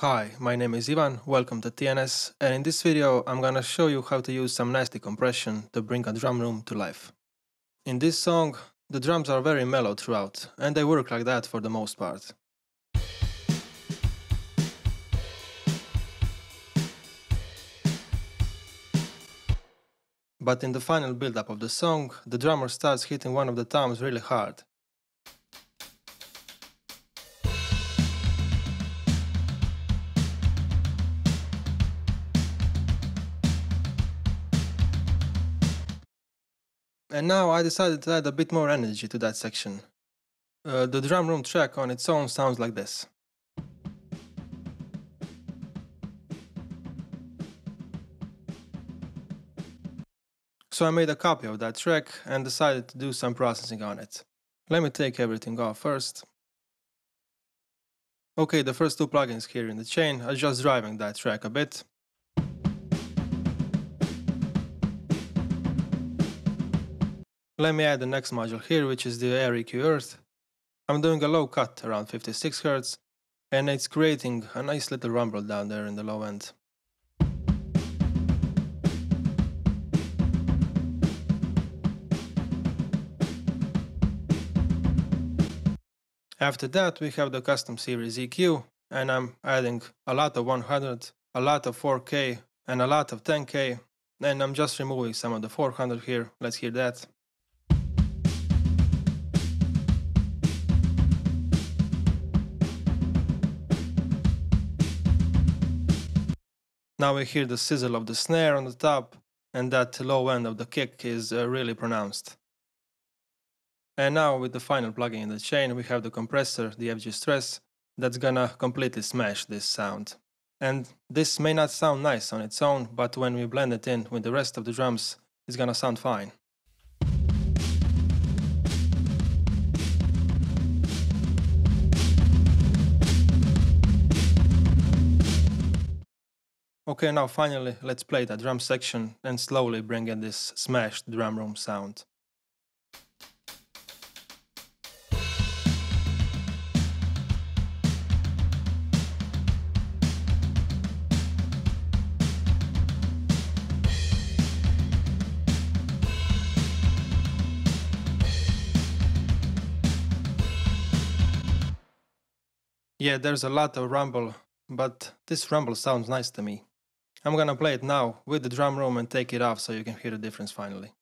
Hi, my name is Ivan, welcome to TNS, and in this video I'm gonna show you how to use some nasty compression to bring a drum room to life. In this song, the drums are very mellow throughout, and they work like that for the most part. But in the final build-up of the song, the drummer starts hitting one of the toms really hard. And now I decided to add a bit more energy to that section. The drum room track on its own sounds like this. So I made a copy of that track and decided to do some processing on it. Let me take everything off first. Okay, the first two plugins here in the chain are just driving that track a bit. Let me add the next module here, which is the Air EQ Earth. I'm doing a low cut around 56 Hz, and it's creating a nice little rumble down there in the low end. After that we have the Custom Series EQ, and I'm adding a lot of 100, a lot of 4K and a lot of 10K, and I'm just removing some of the 400 here. Let's hear that. Now we hear the sizzle of the snare on the top, and that low end of the kick is really pronounced. And now with the final plugin in the chain we have the compressor, the FG Stress, that's gonna completely smash this sound. And this may not sound nice on its own, but when we blend it in with the rest of the drums, it's gonna sound fine. Okay, now finally let's play the drum section and slowly bring in this smashed drum room sound. Yeah, there's a lot of rumble, but this rumble sounds nice to me. I'm gonna play it now with the drum room and take it off so you can hear the difference finally.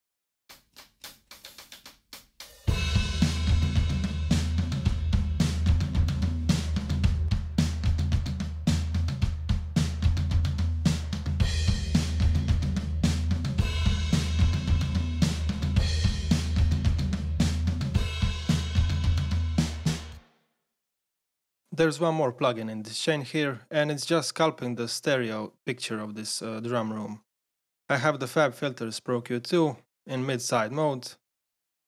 There's one more plugin in this chain here, and it's just sculpting the stereo picture of this drum room. I have the Fab Filters Pro Q2 in mid-side mode,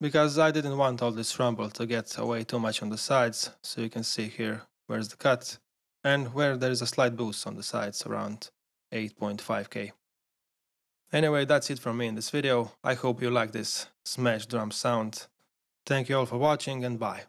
because I didn't want all this rumble to get away too much on the sides, so you can see here where's the cut, and where there is a slight boost on the sides around 8.5K. Anyway, that's it from me in this video. I hope you like this smash drum sound. Thank you all for watching, and bye.